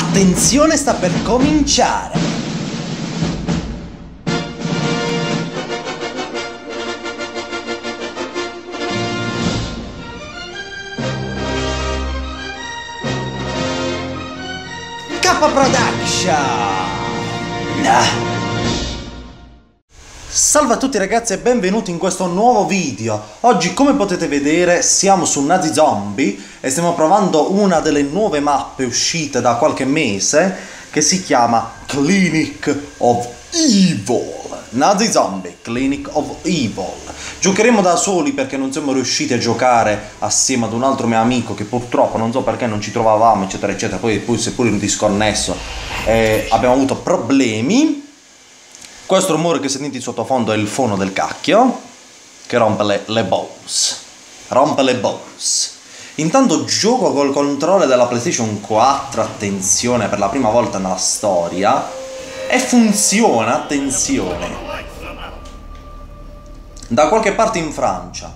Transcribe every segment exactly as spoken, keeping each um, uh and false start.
Attenzione, sta per cominciare! K-PRODUCTION! Nah. Salve a tutti ragazzi e benvenuti in questo nuovo video. Oggi, come potete vedere, siamo su Nazi Zombie e stiamo provando una delle nuove mappe uscite da qualche mese che si chiama Clinic of Evil. Nazi Zombie, Clinic of Evil. Giocheremo da soli perché non siamo riusciti a giocare assieme ad un altro mio amico che purtroppo non so perché non ci trovavamo eccetera eccetera. Poi, poi seppur in disconnesso eh, abbiamo avuto problemi. Questo rumore che sentite sottofondo è il fono del cacchio che rompe le, le balls. Rompe le balls. Intanto gioco col controller della PlayStation quattro, attenzione, per la prima volta nella storia. E funziona, attenzione. Da qualche parte in Francia.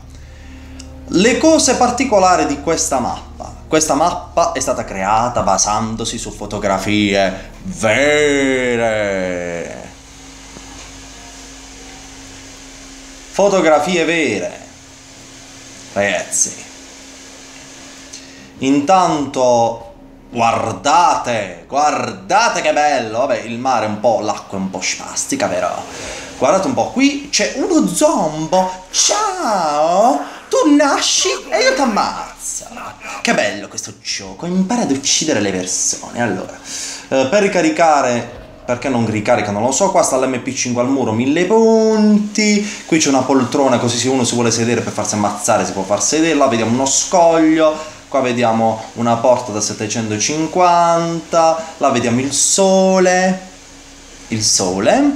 Le cose particolari di questa mappa. Questa mappa è stata creata basandosi su fotografie vere. Fotografie vere, ragazzi. Intanto guardate, guardate che bello. Vabbè, il mare è un po', l'acqua è un po' spastica, però guardate un po', qui c'è uno zombo. Ciao, tu nasci e io ti ammazzo. Che bello questo gioco, impara ad uccidere le persone. Allora, eh, per ricaricare, perché non ricarica non lo so, qua sta l'M P cinque al muro, mille punti. Qui c'è una poltrona così se uno si vuole sedere per farsi ammazzare si può far sedere. Là vediamo uno scoglio, qua vediamo una porta da settecentocinquanta, là vediamo il sole. Il sole.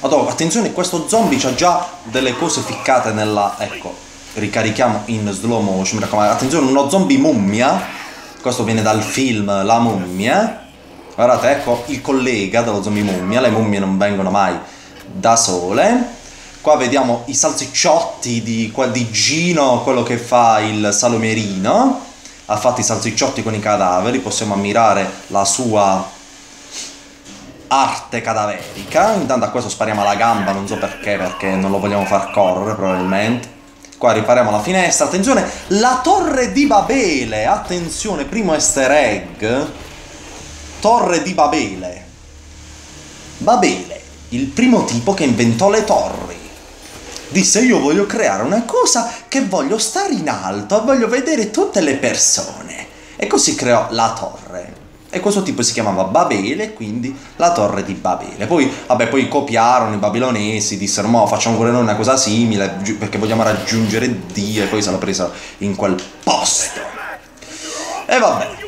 Madonna, attenzione, questo zombie c'ha già delle cose ficcate nella... Ecco, ricarichiamo in slow motion, mi raccomando. Attenzione, uno zombie mummia. Questo viene dal film La Mummia. Guardate, ecco il collega dello zombie mummia. Le mummie non vengono mai da sole. Qua vediamo i salsicciotti di, di Gino, quello che fa il salumerino. Ha fatto i salsicciotti con i cadaveri. Possiamo ammirare la sua arte cadaverica. Intanto a questo spariamo alla gamba, non so perché, perché non lo vogliamo far correre probabilmente. Qua ripariamo la finestra. Attenzione, la torre di Babele. Attenzione, primo easter egg. Torre di Babele. Babele, il primo tipo che inventò le torri, disse: io voglio creare una cosa che voglio stare in alto e voglio vedere tutte le persone. E così creò la torre. E questo tipo si chiamava Babele, quindi la torre di Babele. Poi, vabbè, poi copiarono i babilonesi, dissero: mo facciamo pure noi una cosa simile perché vogliamo raggiungere Dio. E poi se l'ho presa in quel posto. E vabbè.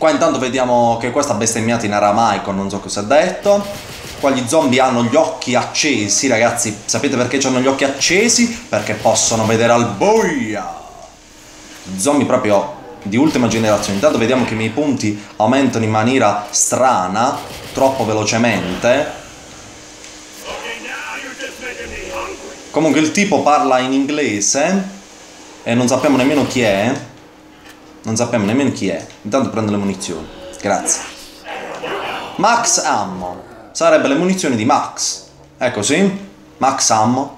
Qua intanto vediamo che qua sta bestemmiato in aramaico, non so cosa ha detto. Qua gli zombie hanno gli occhi accesi, ragazzi. Sapete perché hanno gli occhi accesi? Perché possono vedere al buio. Zombie proprio di ultima generazione. Intanto vediamo che i miei punti aumentano in maniera strana, troppo velocemente. Comunque il tipo parla in inglese e non sappiamo nemmeno chi è. Non sappiamo nemmeno chi è. Intanto prendo le munizioni. Grazie. Max Ammo. Sarebbe le munizioni di Max. Ecco, sì. Max Ammo.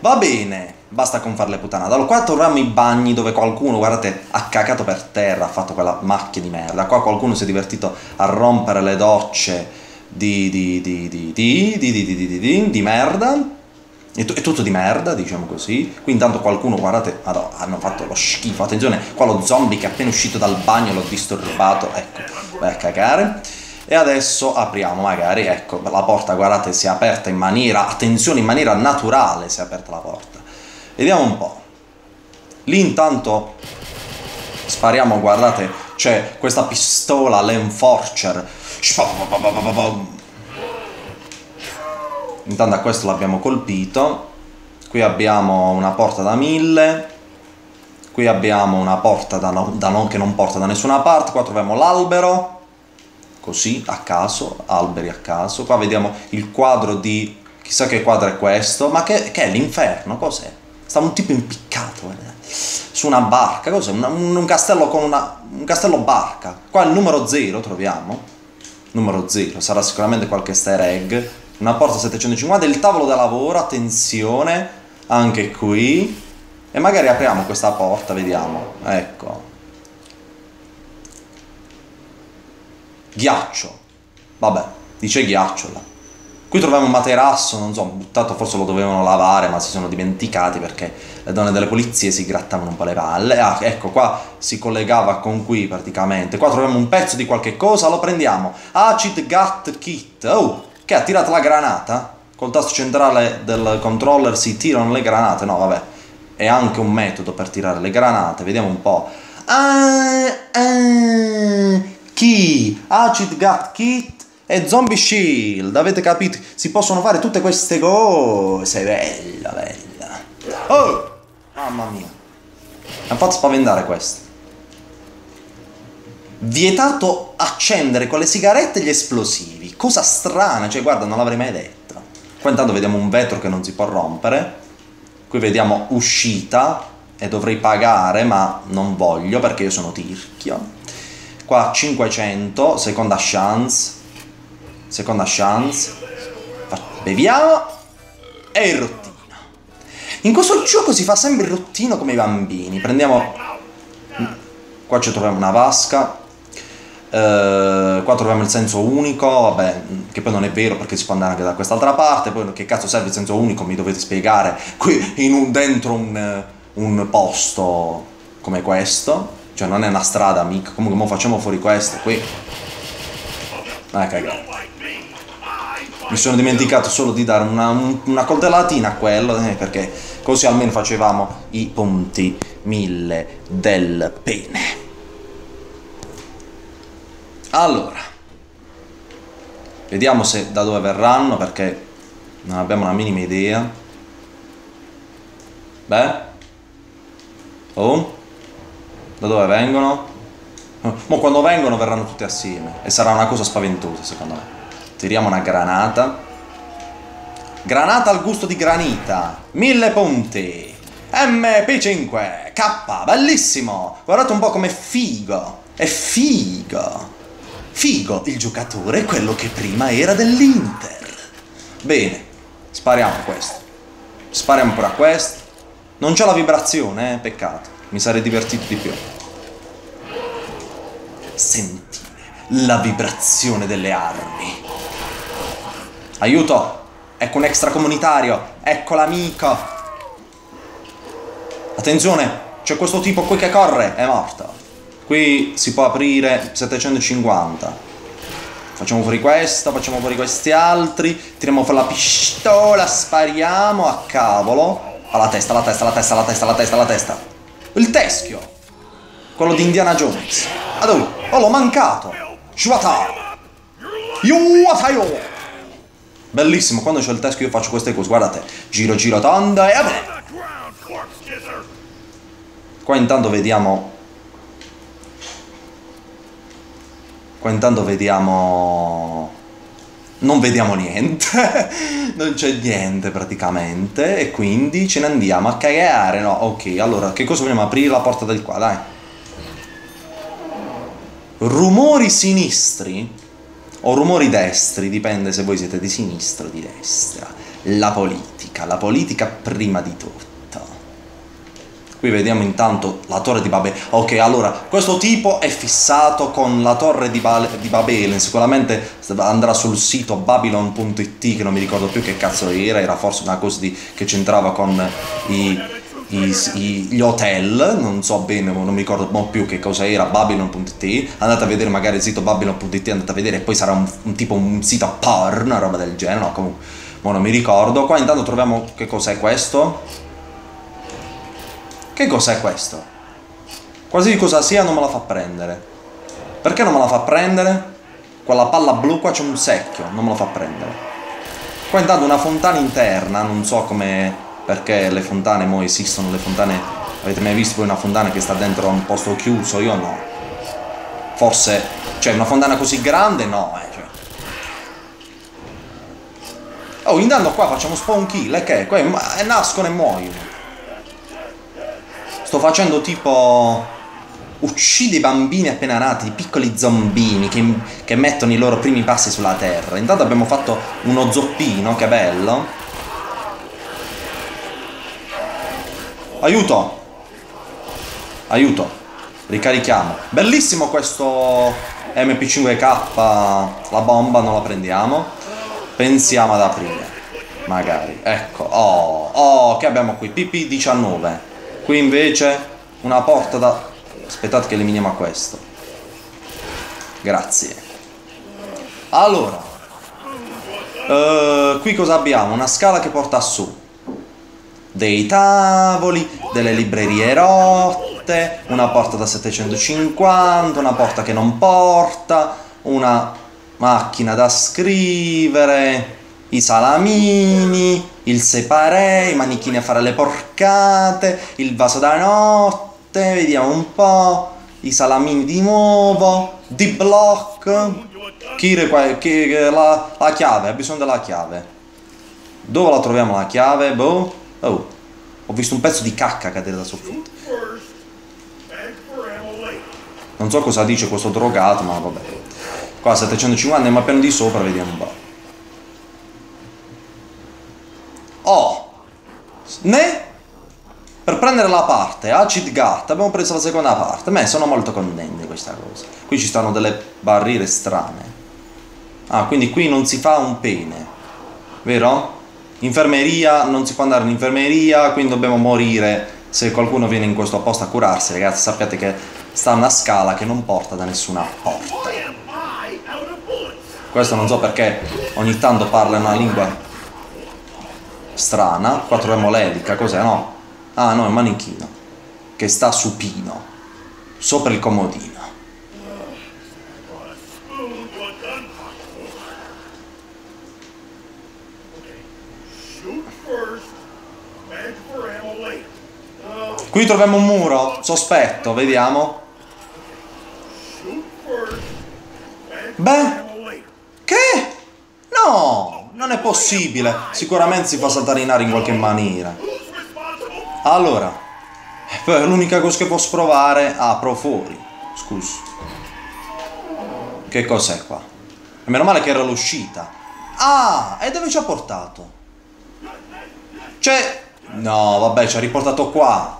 Va bene. Basta con fare le puttanate. Allora, qua troviamo i bagni dove qualcuno, guardate, ha cacato per terra. Ha fatto quella macchia di merda. Qua qualcuno si è divertito a rompere le docce di... di... di... di... di... di... di... di... di... di... di merda. È tutto di merda, diciamo così. Qui intanto qualcuno, guardate, madonna, hanno fatto lo schifo. Attenzione, qua lo zombie che è appena uscito dal bagno l'ho disturbato. Ecco, vai a cagare. E adesso apriamo magari, ecco, la porta, guardate, si è aperta in maniera, attenzione, in maniera naturale si è aperta la porta. Vediamo un po'. Lì intanto spariamo, guardate, c'è questa pistola, l'Enforcer. Intanto a questo l'abbiamo colpito. Qui abbiamo una porta da mille. Qui abbiamo una porta da no, da no, che non porta da nessuna parte. Qua troviamo l'albero. Così, a caso, alberi a caso. Qua vediamo il quadro di... Chissà che quadro è questo. Ma che, che è l'inferno? Cos'è? Sta un tipo impiccato. Guardate. su una barca, cos'è? Un, un castello con una... un castello barca. Qua il numero zero troviamo, numero zero, sarà sicuramente qualche easter egg. Una porta settecentocinquanta, il tavolo da lavoro, attenzione, anche qui. E magari apriamo questa porta, vediamo, ecco. Ghiaccio, vabbè, dice ghiaccio là. Qui troviamo un materasso, non so, buttato, forse lo dovevano lavare ma si sono dimenticati perché le donne delle polizie si grattavano un po' le palle. Ah, ecco, qua si collegava con qui praticamente. Qua troviamo un pezzo di qualche cosa, lo prendiamo. Acid Gut Kit, oh, che ha tirato la granata? Col tasto centrale del controller si tirano le granate, no vabbè. È anche un metodo per tirare le granate, vediamo un po'. Ah, ah, chi? Acid Gut Kit e Zombie Shield, avete capito? Si possono fare tutte queste cose, bella, bella. Oh, mamma mia, mi ha fatto spaventare questo. Vietato accendere con le sigarette gli esplosivi. Cosa strana, cioè guarda, non l'avrei mai detto. Qua intanto vediamo un vetro che non si può rompere. Qui vediamo uscita e dovrei pagare, ma non voglio perché io sono tirchio. Qua cinquecento, seconda chance. Seconda chance. Beviamo. E il rottino. In questo gioco si fa sempre il rottino come i bambini. Prendiamo. Qua ci troviamo una vasca. eh, Qua troviamo il senso unico. Vabbè, che poi non è vero perché si può andare anche da quest'altra parte. Poi che cazzo serve il senso unico? Mi dovete spiegare. Qui in un, dentro un, un posto come questo. Cioè non è una strada mica. Comunque mo facciamo fuori questo qui. Ah, cagata. Mi sono dimenticato solo di dare una, una coltellatina a quello, eh, perché così almeno facevamo i punti mille del pene. Allora, vediamo se da dove verranno, perché non abbiamo la minima idea. Beh, oh, da dove vengono? Ma quando vengono verranno tutti assieme e sarà una cosa spaventosa secondo me. Tiriamo una granata. Granata al gusto di granita. Mille punti. M P cinque K, bellissimo. Guardate un po' com'è figo. È figo. Figo il giocatore, quello che prima era dell'Inter. Bene, spariamo a questo. Spariamo pure a questo. Non c'è la vibrazione, eh? Peccato. Mi sarei divertito di più. Sentire la vibrazione delle armi. Aiuto! Ecco un extracomunitario! Ecco l'amico! Attenzione! C'è questo tipo qui che corre! È morto! Qui si può aprire settecentocinquanta. Facciamo fuori questo, facciamo fuori questi altri. Tiriamo fuori la pistola, spariamo a cavolo. Alla testa, alla testa, alla testa, alla testa, alla testa, alla testa. Il teschio! Quello di Indiana Jones. Adò! Oh, l'ho mancato! Shuata! Yuataio! Bellissimo, quando c'è il teschio io faccio queste cose, guardate. Giro, giro, tonda e vabbè! Qua intanto vediamo... Qua intanto vediamo... Non vediamo niente. Non c'è niente praticamente. E quindi ce ne andiamo a cagare, no? Ok, allora, che cosa vogliamo? Aprire la porta di qua, dai. Rumori sinistri o rumori destri, dipende se voi siete di sinistra o di destra. La politica, la politica prima di tutto. Qui vediamo intanto la torre di Babele. Ok, allora, questo tipo è fissato con la torre di, di Babele. Sicuramente andrà sul sito babylon punto it, che non mi ricordo più che cazzo era. Era forse una cosa di, che c'entrava con i... I, i, gli hotel, non so bene, non mi ricordo più che cosa era. Babylon punto it, andate a vedere magari il sito babylon punto it, andate a vedere e poi sarà un, un tipo un sito porn, una roba del genere, no comunque mo non mi ricordo. Qua intanto troviamo che cos'è questo. Che cos'è questo? Qualsiasi cosa sia non me la fa prendere. Perché non me la fa prendere? Quella palla blu qua c'è un secchio, non me la fa prendere. Qua intanto una fontana interna, non so come... Perché le fontane, mo esistono le fontane, avete mai visto poi una fontana che sta dentro a un posto chiuso? Io no. Forse, cioè una fontana così grande no, eh. Cioè. Oh, intanto qua facciamo spawn kill, e che? Qua nascono e muoiono. Sto facendo tipo... uccide i bambini appena nati, piccoli zombini che, che mettono i loro primi passi sulla terra. Intanto abbiamo fatto uno zoppino, che bello. Aiuto! Aiuto! Ricarichiamo. Bellissimo questo M P cinque K. La bomba non la prendiamo. Pensiamo ad aprire. Magari. Ecco. Oh, oh, che abbiamo qui? P P diciannove. Qui invece una porta da... aspettate che eliminiamo questo. Grazie. Allora eh, qui cosa abbiamo? Una scala che porta su dei tavoli, delle librerie rotte, una porta da settecentocinquanta, una porta che non porta, una macchina da scrivere, i salamini, il separé, i manichini a fare le porcate, il vaso da notte. Vediamo un po'. I salamini di nuovo. D-block. La, la chiave. Ha bisogno della chiave. Dove la troviamo la chiave? Boh. Oh. Ho visto un pezzo di cacca cadere da soffitto. Non so cosa dice questo drogato, ma vabbè. Qua settecentocinquanta, andiamo appena di sopra, vediamo un po'. Oh. Ne? Per prendere la parte Acid Gut, abbiamo preso la seconda parte. Beh, sono molto contenti di questa cosa. Qui ci stanno delle barriere strane. Ah, quindi qui non si fa un pene, vero? Infermeria, non si può andare in infermeria, quindi dobbiamo morire. Se qualcuno viene in questo posto a curarsi, ragazzi, sappiate che sta una scala che non porta da nessuna porta. Questo non so perché ogni tanto parla una lingua strana. Qua troviamo l'elica, cos'è, no? Ah no, è un manichino che sta supino sopra il comodino. Qui troviamo un muro sospetto, vediamo. Beh, che? No, non è possibile. Sicuramente si fa saltarinare in qualche maniera. Allora, l'unica cosa che posso provare... apro fuori. Scusa. Che cos'è qua? E meno male che era l'uscita. Ah, e dove ci ha portato? Cioè... no, vabbè, ci ha riportato qua.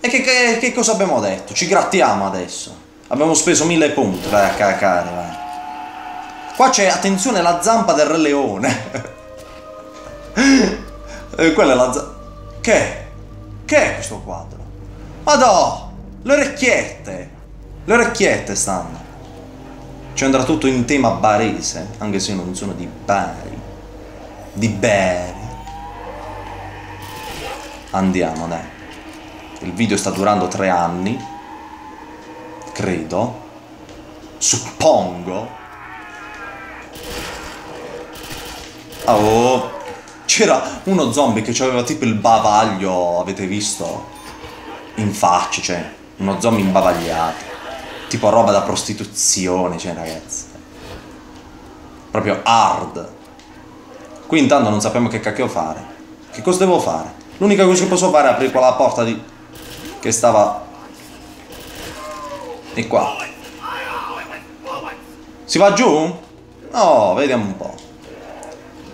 E che, che, che cosa abbiamo detto? Ci grattiamo adesso. Abbiamo speso mille punti. Vai a cacare, vai. Qua c'è, attenzione, la zampa del Re Leone. Quella è la zampa... che? Che è questo quadro? Madò! Le orecchiette! Le orecchiette stanno! Ci andrà tutto in tema barese, anche se io non sono di Bari. Di Bari. Andiamo, dai. Il video sta durando tre anni. Credo. Suppongo. Oh! C'era uno zombie che aveva tipo il bavaglio, avete visto? In faccia, cioè, uno zombie imbavagliato. Tipo roba da prostituzione, cioè, ragazzi. Proprio hard. Qui intanto non sappiamo che cacchio fare. Che cosa devo fare? L'unica cosa che posso fare è aprire quella porta di... che stava... e qua. Si va giù? No, vediamo un po'.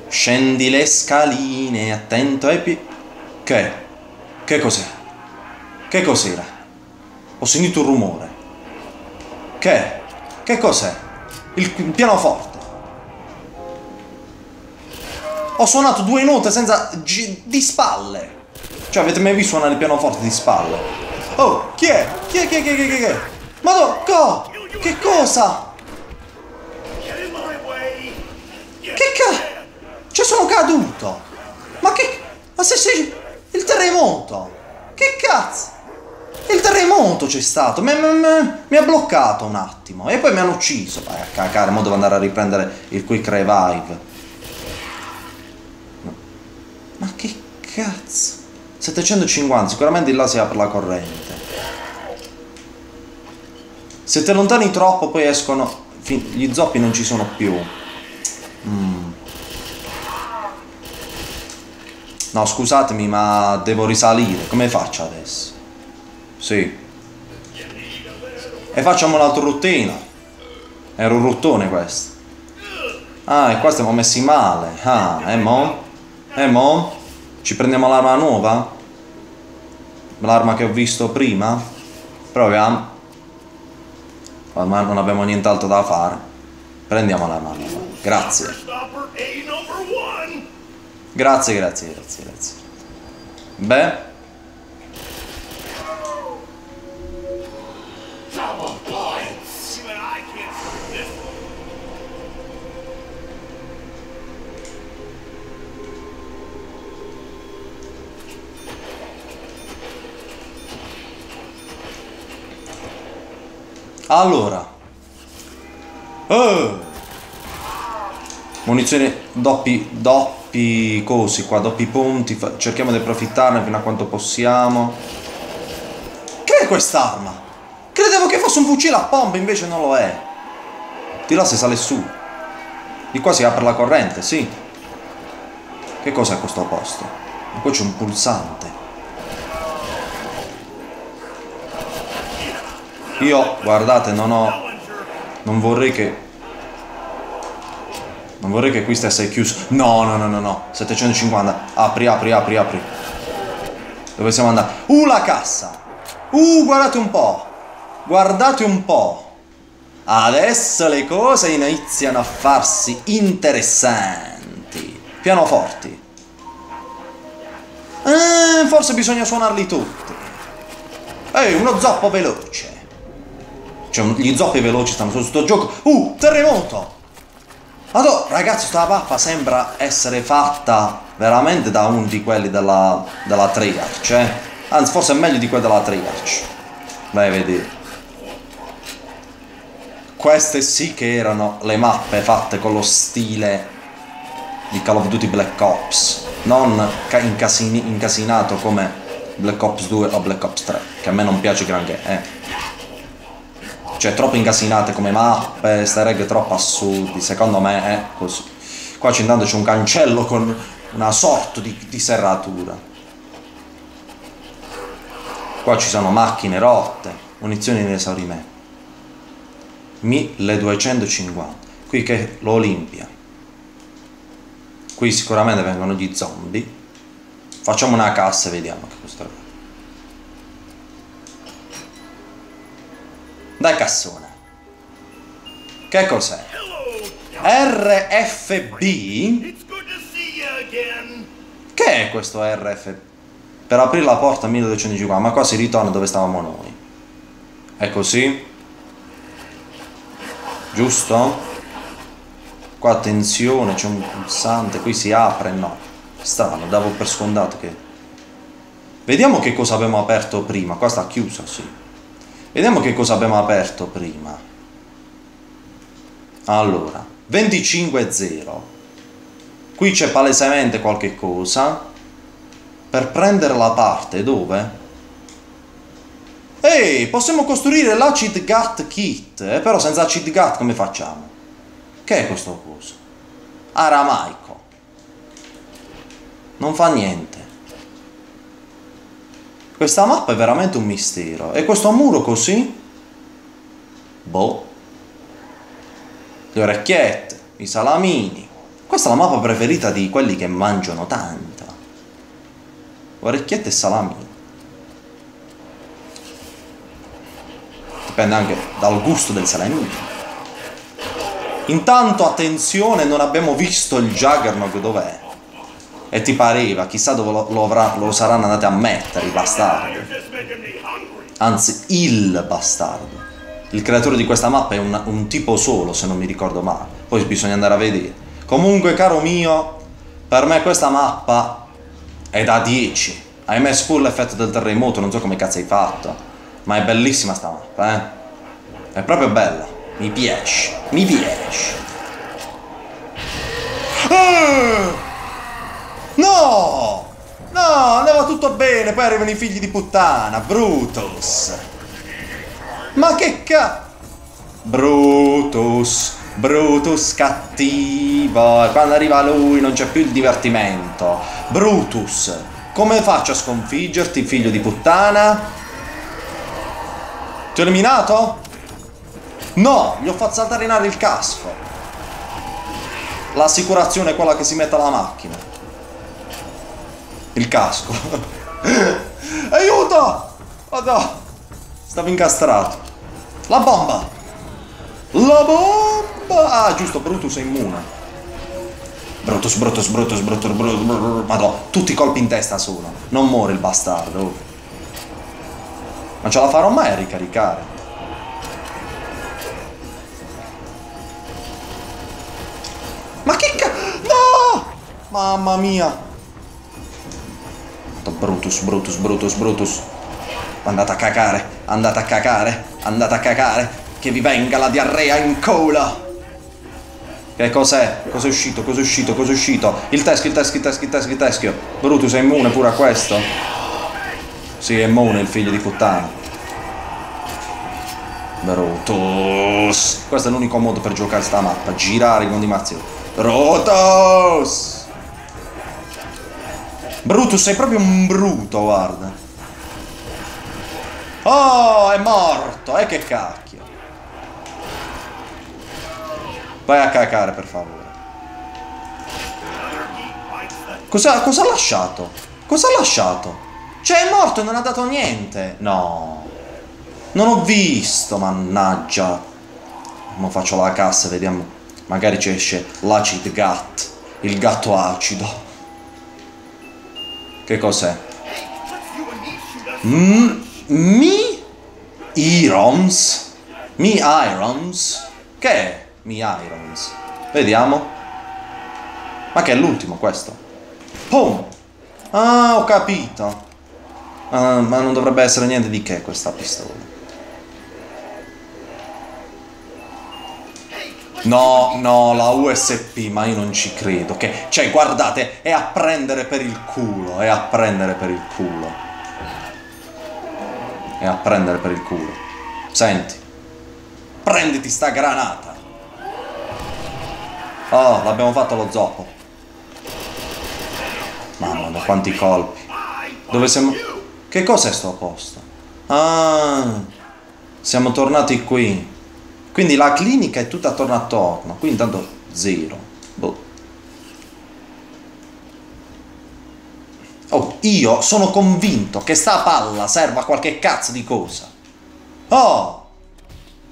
Scendi le scaline, attento ai piedi. Che? Che cos'è? Che cos'era? Ho sentito un rumore. Che? Che cos'è? Il, il pianoforte. Ho suonato due note senza... di spalle. Cioè, avete mai visto suonare il pianoforte di spalle? Oh, chi è? Chi è? Chi è? Chi è? Chi è? Chi è? Ma no, co? Che cosa? Che cazzo? Cioè, sono caduto! Ma che... ma se sei... il terremoto! Che cazzo! Il terremoto c'è stato! Mi, mi, mi ha bloccato un attimo e poi mi hanno ucciso! Vai a cacare, mo devo andare a riprendere il quick revive. No. Ma che cazzo! settecentocinquanta, sicuramente là si apre la corrente. Se ti allontani troppo poi escono... gli zoppi non ci sono più. Mmm... No, scusatemi, ma devo risalire. Come faccio adesso? Sì. E facciamo l'altro ruttino. Era un ruttone questo. Ah, e qua stiamo messi male. Ah, e mo? E mo? Ci prendiamo l'arma nuova? L'arma che ho visto prima? Proviamo. Ormai non abbiamo nient'altro da fare. Prendiamo l'arma nuova. Grazie. Grazie, grazie, grazie, grazie. Beh. Allora, oh. Munizioni doppi, doppi cosi qua, doppi punti. Cerchiamo di approfittarne fino a quanto possiamo. Che è quest'arma? Credevo che fosse un fucile a pompa, invece non lo è. Di là si sale su. Di qua si apre la corrente, sì. Che cosa è questo posto? E poi c'è un pulsante. Io, guardate, non ho... Non vorrei che... Non vorrei che qui stesse chiuso. No, no, no, no, no. settecentocinquanta. Apri, apri, apri, apri. Dove siamo andati? Uh, la cassa. Uh, guardate un po'. Guardate un po'. Adesso le cose iniziano a farsi interessanti. Pianoforti. Eh, forse bisogna suonarli tutti. Ehi, uno zoppo veloce. Cioè, gli zoppi veloci stanno su sto gioco. Uh, terremoto. Madonna, ragazzi, sta mappa sembra essere fatta veramente da uno di quelli della, della Treyarch, eh? Anzi, forse è meglio di quelli della Treyarch. Vai a vedere. Queste sì che erano le mappe fatte con lo stile di Call of Duty Black Ops. Non incasini, incasinato come Black Ops due o Black Ops tre, che a me non piace granché, eh. Cioè, troppo incasinate come mappe, ste reghe troppo assurdi, secondo me è così. Qua c'è intanto c'è un cancello con una sorta di, di serratura. Qua ci sono macchine rotte, munizioni in esaurimento. milleduecentocinquanta. Qui che è l'Olimpia. Qui sicuramente vengono gli zombie. Facciamo una cassa e vediamo che cosa è. Dai cassone. Che cos'è? R F B? Che è questo R F B? Per aprire la porta milleduecentocinquanta. Ma qua si ritorna dove stavamo noi. È così? Giusto? Qua attenzione, c'è un pulsante. Qui si apre, no. Strano, davo per scontato che... Vediamo che cosa abbiamo aperto prima. Qua sta chiuso, sì. Vediamo che cosa abbiamo aperto prima. Allora, venticinque zero. Qui c'è palesemente qualche cosa. Per prendere la parte, dove? Ehi, possiamo costruire l'Acid Gut Kit. Eh, però senza Acid Gut come facciamo? Che è questo coso? Aramaico. Non fa niente. Questa mappa è veramente un mistero. E questo muro così? Boh. Le orecchiette, i salamini. Questa è la mappa preferita di quelli che mangiano tanta. Orecchiette e salamini. Dipende anche dal gusto del salamino. Intanto, attenzione, non abbiamo visto il Juggernaut dov'è. E ti pareva, chissà dove lo, lo, avrà, lo saranno andati a mettere i bastardi. Anzi, il bastardo. Il creatore di questa mappa è un, un tipo solo, se non mi ricordo male. Poi bisogna andare a vedere. Comunque, caro mio, per me questa mappa è da dieci. Hai messo pure l'effetto del terremoto, non so come cazzo hai fatto. Ma è bellissima sta mappa, eh. È proprio bella. Mi piace, mi piace. Ah! No! No, andava tutto bene, poi arrivano i figli di puttana, Brutus! Ma che ca... Brutus, Brutus cattivo, e quando arriva lui non c'è più il divertimento. Brutus, come faccio a sconfiggerti, figlio di puttana? Ti ho eliminato? No, gli ho fatto saltare il casco. L'assicurazione è quella che si mette alla macchina. Il casco. Aiuto! Oh no! Stavo incastrato. La bomba! La bomba! Ah, giusto, Brutus è immune. Brutus, Brutus, Brutus, Brutus, Brutus, Brutus, madò, tutti colpi in testa sono. Non muore il bastardo. Non ce la farò mai a ricaricare. Ma che cazzo? No! Mamma mia. Brutus, Brutus, Brutus, Brutus. Andate a cacare, andate a cacare, andate a cacare. Che vi venga la diarrea in cola. Che cos'è? Cos'è uscito? Cos'è uscito? Cos'è uscito? Il teschio, il teschio, il teschio, il teschio, il teschio. Brutus è immune pure a questo? Sì, è immune il figlio di puttana. Brutus. Questo è l'unico modo per giocare sta mappa. Girare con di mazzi. Brutus! Brutus, sei proprio un bruto, guarda. Oh, è morto. E eh, che cacchio. Vai a cacare, per favore. Cosa, cosa ha lasciato? Cosa ha lasciato? Cioè è morto e non ha dato niente. No. Non ho visto, mannaggia. Mo faccio la cassa, vediamo. Magari ci esce l'acid gut. Il gatto acido. Che cos'è? Mi irons. Mi irons. Che è? Mi irons. Vediamo. Ma che è l'ultimo questo? Pum! Ah, ho capito. Ah, ma non dovrebbe essere niente di che questa pistola. No, no, la U S P, ma io non ci credo. Che, cioè, guardate, è a prendere per il culo. È a prendere per il culo. È a prendere per il culo. Senti. Prenditi sta granata. Oh, l'abbiamo fatto lo zoppo. Mamma mia, quanti colpi. Dove siamo? Che cos'è sto posto? Ah, siamo tornati qui. Quindi la clinica è tutta attorno attorno. Qui intanto zero. Boh. Oh, io sono convinto che sta palla serva a qualche cazzo di cosa. Oh!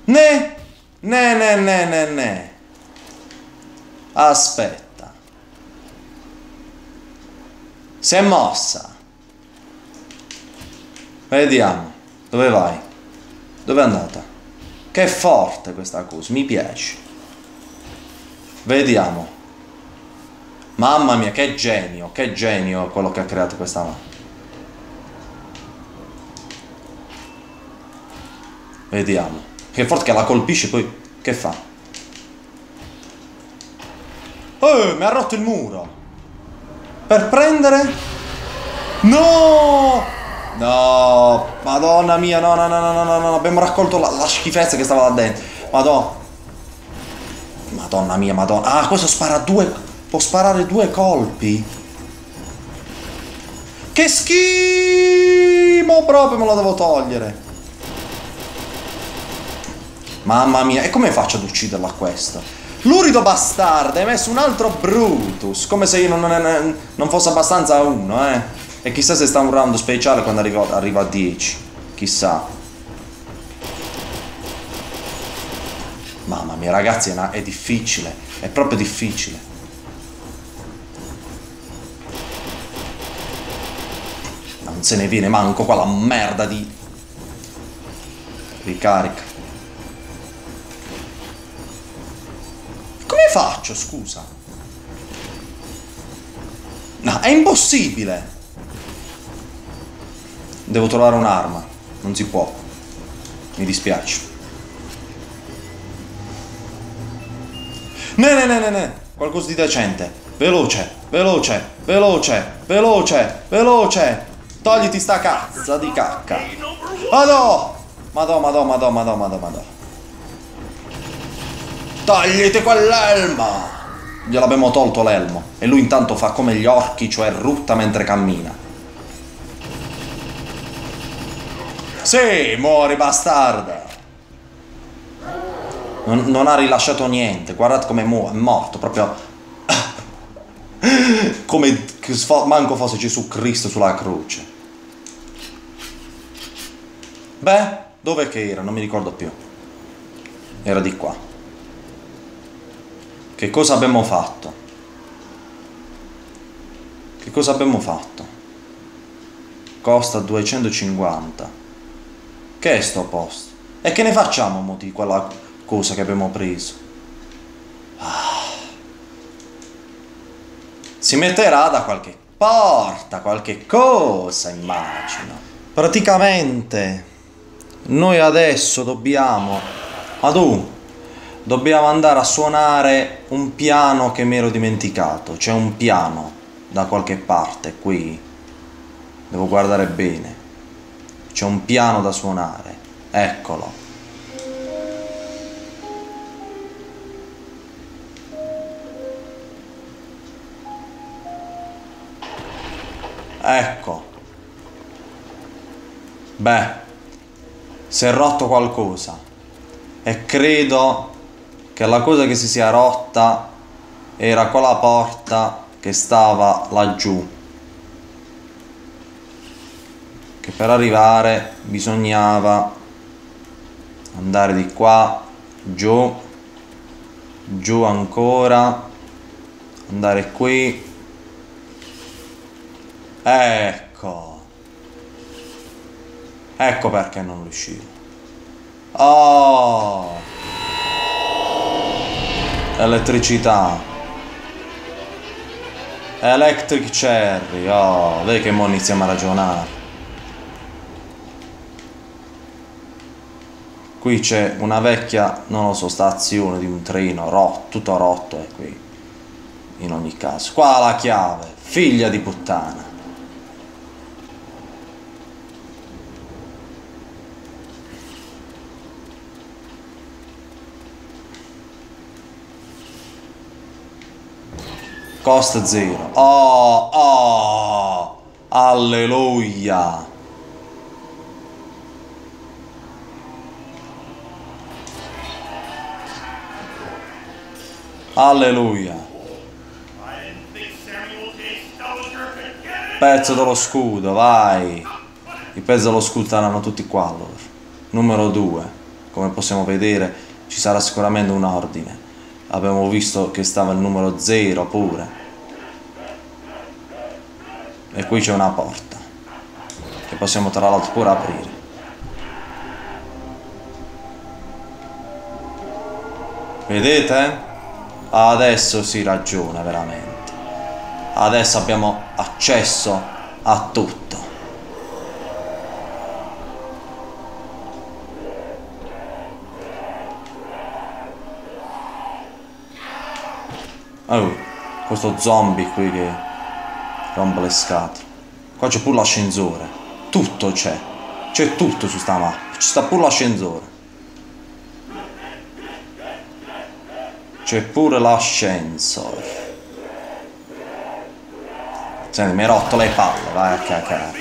Ne! Ne, ne, ne, ne, ne. Aspetta. Si è mossa. Vediamo. Dove vai? Dove è andata? Che forte questa cosa. Mi piace. Vediamo. Mamma mia, che genio. Che genio quello che ha creato questa mappa. Vediamo. Che forte che la colpisce poi. Che fa? Oh, mi ha rotto il muro. Per prendere. No. No. Madonna mia. No, no, no, no, no, no. Abbiamo raccolto la, la schifezza che stava là dentro. Madonna. Madonna mia, madonna. Ah, questo spara due. Può sparare due colpi. Che schifo. Proprio me lo devo togliere. Mamma mia. E come faccio ad ucciderla questo? Lurido bastardo, hai messo un altro Brutus. Come se io non, non, non fosse abbastanza uno, eh. E chissà se sta un round speciale quando arrivo, arrivo a dieci. Chissà. Mamma mia, ragazzi, è, una, è difficile. È proprio difficile. Non se ne viene manco qua la merda di... Ricarica. Faccio, scusa. No, è impossibile. Devo trovare un'arma. Non si può. Mi dispiace. Ne ne ne ne ne. Qualcosa di decente. Veloce, veloce, veloce, veloce, veloce. Togliti sta cazzo di cacca. Madò. Madò, madò, madò, madò, madò, madò. Togliti quell'elmo! Gliel'abbiamo tolto l'elmo. E lui intanto fa come gli orchi, cioè rutta mentre cammina. Sì, muori bastarda. Non, non ha rilasciato niente. Guardate come mu- è morto. Proprio come manco fosse Gesù Cristo sulla croce. Beh, dov'è che era? Non mi ricordo più. Era di qua. Che cosa abbiamo fatto? Che cosa abbiamo fatto? Costa duecentocinquanta. Che è sto posto? E che ne facciamo mo di quella cosa che abbiamo preso? Ah. Si metterà da qualche porta, qualche cosa, immagino. Praticamente noi adesso dobbiamo adù, dobbiamo andare a suonare un piano che mi ero dimenticato. C'è un piano da qualche parte qui. Devo guardare bene. C'è un piano da suonare. Eccolo. Ecco. Beh, si è rotto qualcosa e credo che la cosa che si sia rotta era quella porta che stava laggiù, che per arrivare bisognava andare di qua, giù, giù ancora, andare qui, ecco. Ecco perché non riuscivo. Oh! Elettricità. Electric cherry. Oh, vedi che mo iniziamo a ragionare. Qui c'è una vecchia, non lo so, stazione di un treno rotto, tutto rotto è qui. In ogni caso, qua la chiave, figlia di puttana. Costa zero. Oh, oh, alleluia. Alleluia. Pezzo dello scudo, vai. I pezzi dello scudo saranno tutti qua allora. Numero due. Come possiamo vedere ci sarà sicuramente un ordine. Abbiamo visto che stava il numero zero pure. E qui c'è una porta che possiamo tra l'altro pure aprire. Vedete? Adesso si ragiona veramente. Adesso abbiamo accesso a tutto. Oh, questo zombie qui che rompe le scatole. Qua c'è pure l'ascensore. Tutto c'è. C'è tutto su sta mappa. Ci sta pure l'ascensore. C'è pure l'ascensore. Senti, mi hai rotto le palle. Vai a cacare.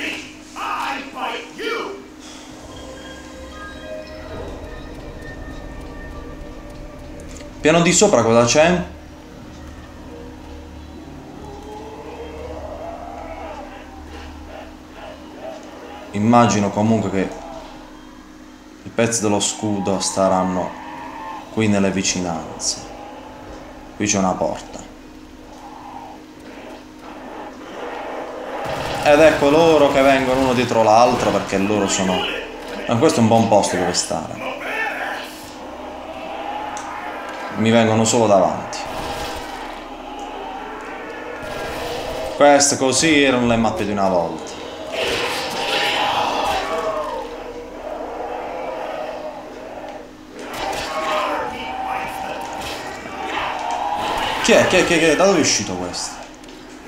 Piano di sopra cosa c'è? Immagino comunque che i pezzi dello scudo staranno qui nelle vicinanze. Qui c'è una porta. Ed ecco loro che vengono uno dietro l'altro perché loro sono... Ma questo è un buon posto dove stare. Mi vengono solo davanti. Queste così erano le mappe di una volta. Chi è? Chi è? Chi è? Da dove è uscito questo?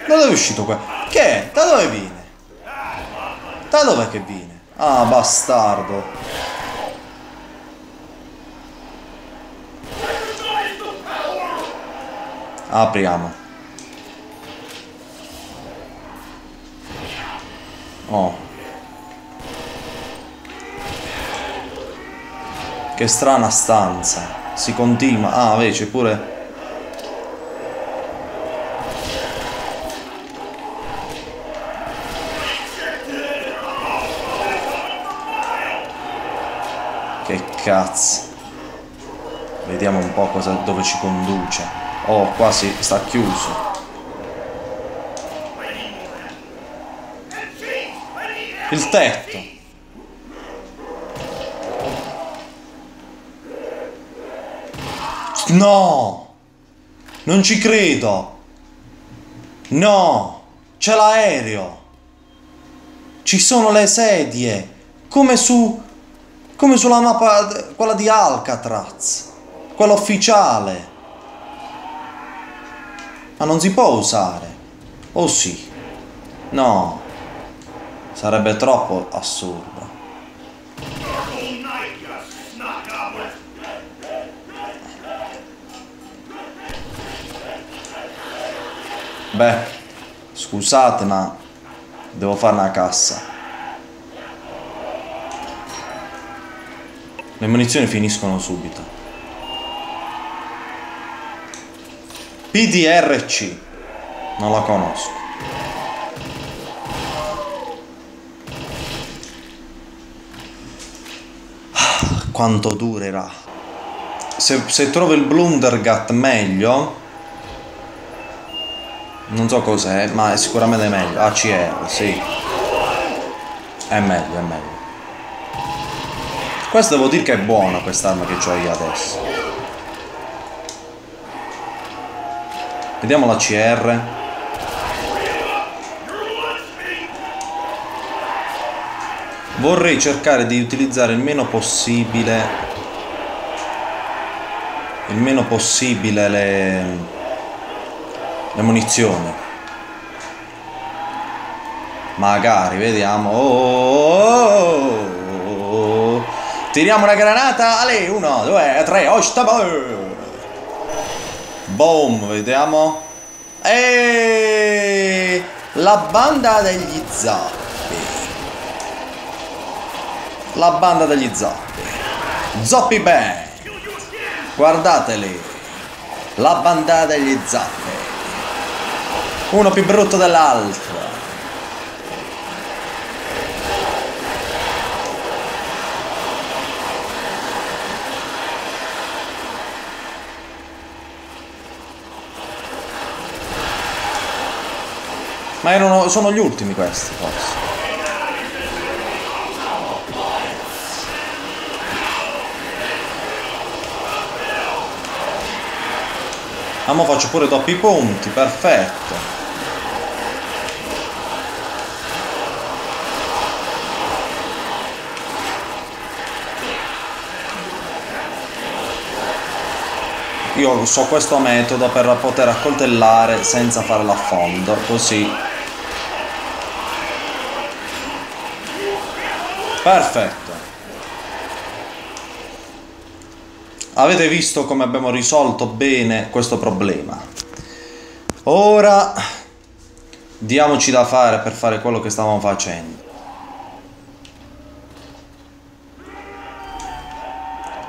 Da dove è uscito questo? Che è? Da dove viene? Da dove che viene? Ah, bastardo. Apriamo. Oh. Che strana stanza. Si continua. Ah, vedi, c'è pure... Che cazzo. Vediamo un po' cosa, dove ci conduce. Oh, qua si sta chiuso. Il tetto. No! Non ci credo. No! C'è l'aereo. Ci sono le sedie. Come su... Come sulla mappa... Quella di Alcatraz. Quella ufficiale. Ma non si può usare. Oh sì. No. Sarebbe troppo assurdo. Beh, scusate ma devo fare una cassa. Le munizioni finiscono subito. P D R C. Non la conosco. Quanto durerà? Se, se trovo il Blundergat meglio, non so cos'è, ma è sicuramente meglio. A C R, sì, è meglio, è meglio. Questo devo dire che è buona quest'arma che ho io adesso. Vediamo l'A C R. Vorrei cercare di utilizzare il meno possibile il meno possibile le, le munizioni, magari vediamo. Oh, oh, oh, oh. Tiriamo una granata. Ale, uno, due, tre, boom, vediamo. E la banda degli zombie. La banda degli zombie. Zombie bang. Guardateli. La banda degli zombie. Uno più brutto dell'altro. Ma erano, sono gli ultimi questi forse. Ah, ma faccio pure doppi punti, perfetto. Io so questo metodo per poter accoltellare senza fare l'affondo, così. Perfetto. Avete visto come abbiamo risolto bene questo problema. Ora diamoci da fare per fare quello che stavamo facendo.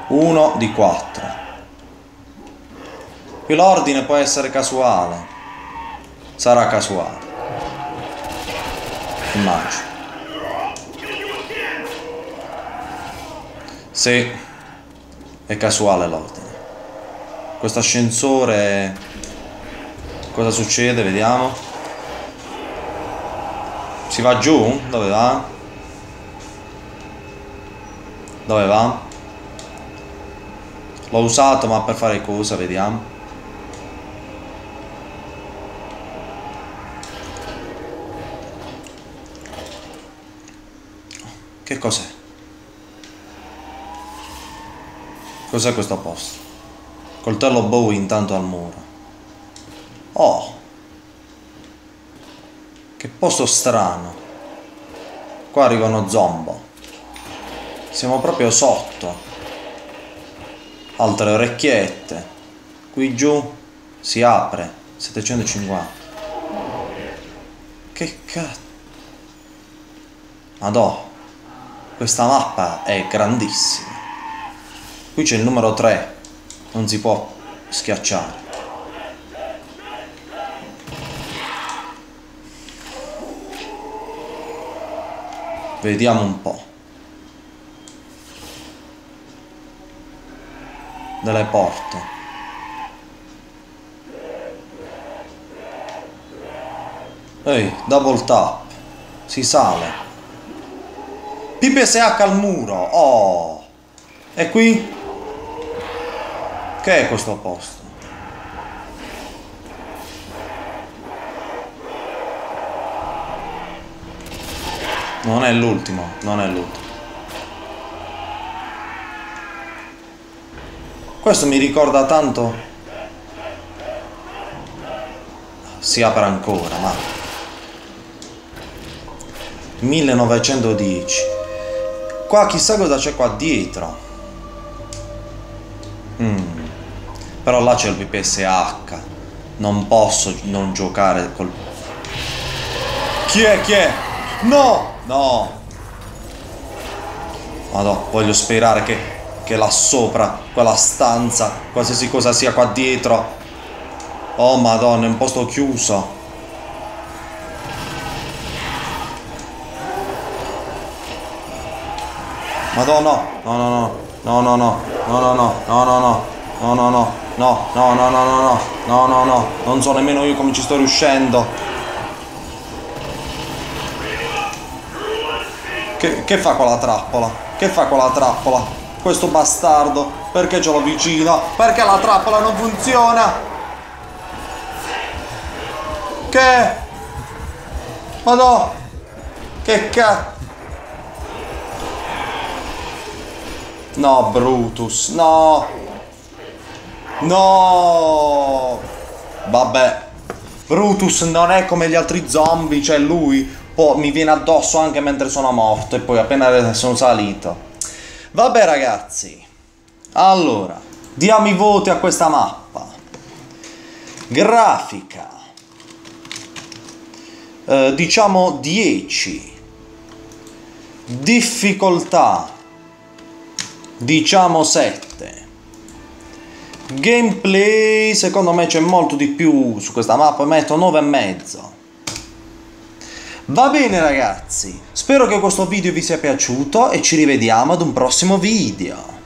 uno di quattro. Qui l'ordine può essere casuale. Sarà casuale. Immagino. Sì. È casuale l'ordine. Questo ascensore, cosa succede? Vediamo. Si va giù? Dove va? Dove va? L'ho usato ma per fare cosa? Vediamo. Che cos'è? Cos'è questo posto? Coltello Bowie intanto al muro. Oh! Che posto strano. Qua arrivano zombo. Siamo proprio sotto. Altre orecchiette. Qui giù si apre. settecentocinquanta. Che cazzo. Madò. Questa mappa è grandissima. Qui c'è il numero tre, non si può schiacciare. Vediamo un po'. Delle porte. Ehi, double tap. Si sale. P P S H al muro. Oh. E qui? Che è questo posto? Non è l'ultimo, non è l'ultimo. Questo mi ricorda tanto. Si apre ancora, ma millenovecentodieci. Qua chissà cosa c'è qua dietro. Mm. Però là c'è il P P S H. Non posso non giocare col... Chi è? Chi è? No! No! Madonna, voglio sperare che, che là sopra, quella stanza, qualsiasi cosa sia qua dietro. Oh madonna, è un posto chiuso. Madonna, no, no, no, no, no, no, no, no, no, no, no. No, no, no, no, no, no, no, no, no, no, no, no, non so nemmeno io come ci sto riuscendo. Che, che fa con la trappola? Che fa con la trappola? Questo bastardo, perché ce l'ho vicino? Perché la trappola non funziona? Che? Ma no! Che cazzo? No, Brutus, no! No, vabbè, Brutus non è come gli altri zombie, cioè lui può, mi viene addosso anche mentre sono morto e poi appena sono salito. Vabbè ragazzi, allora, diamo i voti a questa mappa. Grafica, eh, diciamo dieci. Difficoltà, diciamo sette. Gameplay, secondo me c'è molto di più su questa mappa, metto nove e mezzo. Va bene ragazzi, spero che questo video vi sia piaciuto e ci rivediamo ad un prossimo video.